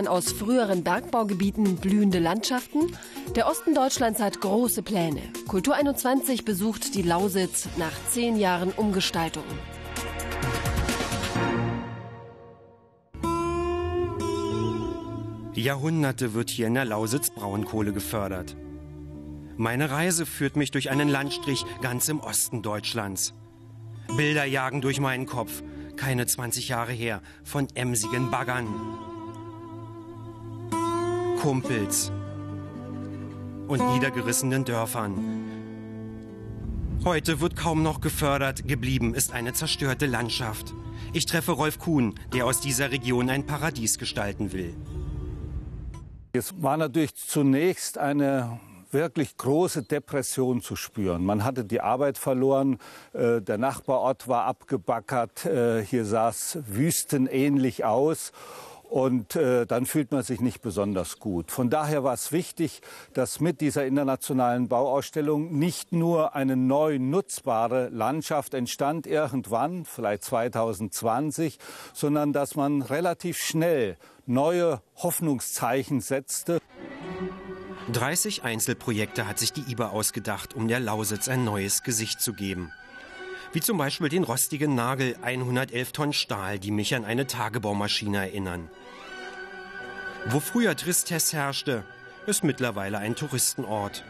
Überrestungen aus früheren Bergbaugebieten blühende Landschaften? Der Osten Deutschlands hat große Pläne. Kultur 21 besucht die Lausitz nach 10 Jahren Umgestaltung. Jahrhunderte wird hier in der Lausitz Braunkohle gefördert. Meine Reise führt mich durch einen Landstrich ganz im Osten Deutschlands. Bilder jagen durch meinen Kopf, keine 20 Jahre her, von emsigen Baggern. Kumpels und niedergerissenen Dörfern. Heute wird kaum noch gefördert, geblieben ist eine zerstörte Landschaft. Ich treffe Rolf Kuhn, der aus dieser Region ein Paradies gestalten will. Es war natürlich zunächst eine wirklich große Depression zu spüren. Man hatte die Arbeit verloren, der Nachbarort war abgebackert, hier sah es wüstenähnlich aus. Und dann fühlt man sich nicht besonders gut. Von daher war es wichtig, dass mit dieser internationalen Bauausstellung nicht nur eine neu nutzbare Landschaft entstand irgendwann, vielleicht 2020, sondern dass man relativ schnell neue Hoffnungszeichen setzte. 30 Einzelprojekte hat sich die IBA ausgedacht, um der Lausitz ein neues Gesicht zu geben. Wie zum Beispiel den rostigen Nagel, 111 Tonnen Stahl, die mich an eine Tagebaumaschine erinnern. Wo früher Tristesse herrschte, ist mittlerweile ein Touristenort.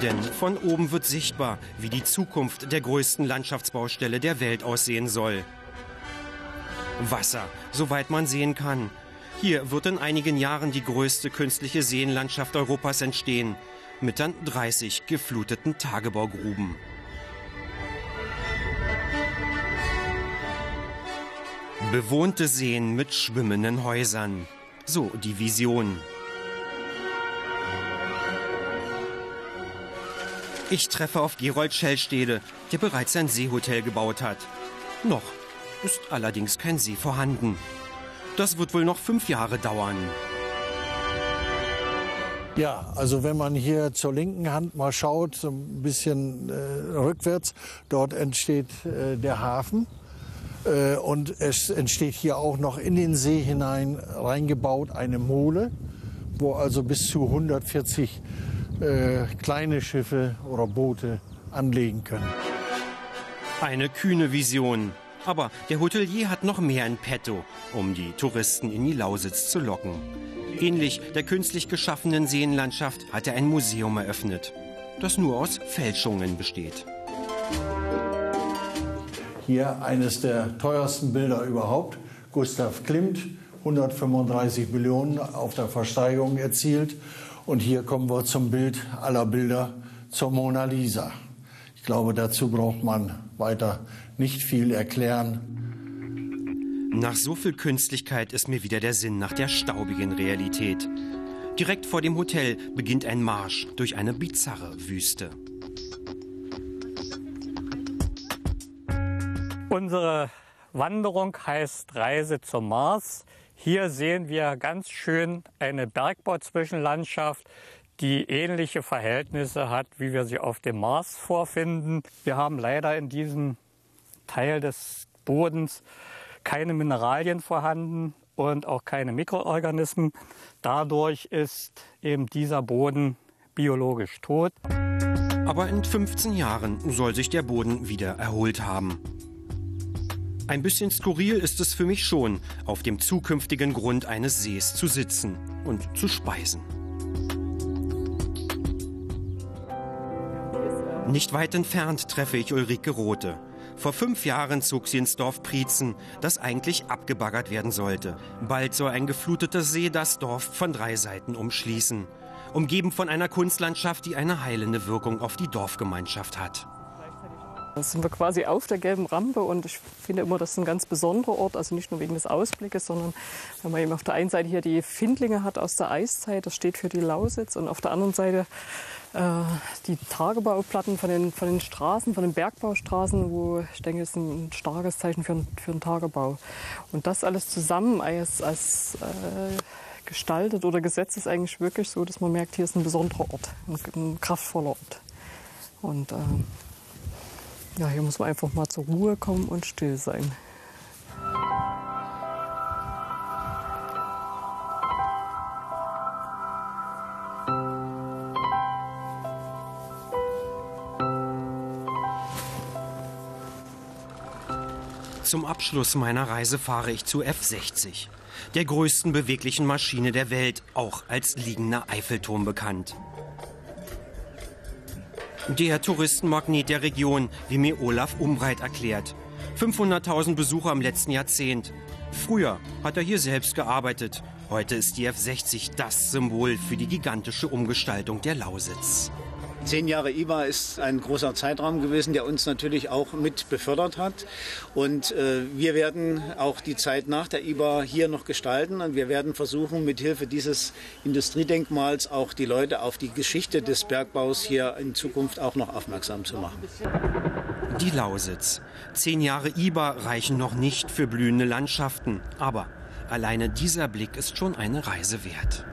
Denn von oben wird sichtbar, wie die Zukunft der größten Landschaftsbaustelle der Welt aussehen soll. Wasser, soweit man sehen kann. Hier wird in einigen Jahren die größte künstliche Seenlandschaft Europas entstehen, mit dann 30 gefluteten Tagebaugruben. Bewohnte Seen mit schwimmenden Häusern. So die Vision. Ich treffe auf Gerold Schellstede, der bereits ein Seehotel gebaut hat. Noch ist allerdings kein See vorhanden. Das wird wohl noch 5 Jahre dauern. Ja, also wenn man hier zur linken Hand mal schaut, so ein bisschen rückwärts, dort entsteht der Hafen. Und es entsteht hier auch noch in den See hinein reingebaut eine Mole, wo also bis zu 140 kleine Schiffe oder Boote anlegen können. Eine kühne Vision. Aber der Hotelier hat noch mehr in petto, um die Touristen in die Lausitz zu locken. Ähnlich der künstlich geschaffenen Seenlandschaft hat er ein Museum eröffnet, das nur aus Fälschungen besteht. Hier eines der teuersten Bilder überhaupt, Gustav Klimt, 135 Millionen auf der Versteigerung erzielt. Und hier kommen wir zum Bild aller Bilder, zur Mona Lisa. Ich glaube, dazu braucht man weiter nicht viel erklären. Nach so viel Künstlichkeit ist mir wieder der Sinn nach der staubigen Realität. Direkt vor dem Hotel beginnt ein Marsch durch eine bizarre Wüste. Unsere Wanderung heißt Reise zum Mars. Hier sehen wir ganz schön eine Bergbauzwischenlandschaft, die ähnliche Verhältnisse hat, wie wir sie auf dem Mars vorfinden. Wir haben leider in diesem Teil des Bodens keine Mineralien vorhanden und auch keine Mikroorganismen. Dadurch ist eben dieser Boden biologisch tot. Aber in 15 Jahren soll sich der Boden wieder erholt haben. Ein bisschen skurril ist es für mich schon, auf dem zukünftigen Grund eines Sees zu sitzen und zu speisen. Nicht weit entfernt treffe ich Ulrike Rothe. Vor 5 Jahren zog sie ins Dorf Prietzen, das eigentlich abgebaggert werden sollte. Bald soll ein gefluteter See das Dorf von 3 Seiten umschließen. Umgeben von einer Kunstlandschaft, die eine heilende Wirkung auf die Dorfgemeinschaft hat. Da sind wir quasi auf der gelben Rampe und ich finde immer, das ist ein ganz besonderer Ort, also nicht nur wegen des Ausblickes, sondern wenn man eben auf der einen Seite hier die Findlinge hat aus der Eiszeit, das steht für die Lausitz, und auf der anderen Seite die Tagebauplatten von den Straßen, von den Bergbaustraßen, wo ich denke, das ist ein starkes Zeichen für den Tagebau. Und das alles zusammen als gestaltet oder gesetzt ist eigentlich wirklich so, dass man merkt, hier ist ein besonderer Ort, ein kraftvoller Ort. Und ja, hier muss man einfach mal zur Ruhe kommen und still sein. Zum Abschluss meiner Reise fahre ich zu F60, der größten beweglichen Maschine der Welt, auch als liegender Eiffelturm bekannt. Der Touristenmagnet der Region, wie mir Olaf Umbreit erklärt. 500.000 Besucher im letzten Jahrzehnt. Früher hat er hier selbst gearbeitet. Heute ist die F60 das Symbol für die gigantische Umgestaltung der Lausitz. 10 Jahre IBA ist ein großer Zeitraum gewesen, der uns natürlich auch mit befördert hat. Und wir werden auch die Zeit nach der IBA hier noch gestalten. Und wir werden versuchen, mithilfe dieses Industriedenkmals auch die Leute auf die Geschichte des Bergbaus hier in Zukunft auch noch aufmerksam zu machen. Die Lausitz. 10 Jahre IBA reichen noch nicht für blühende Landschaften. Aber alleine dieser Blick ist schon eine Reise wert.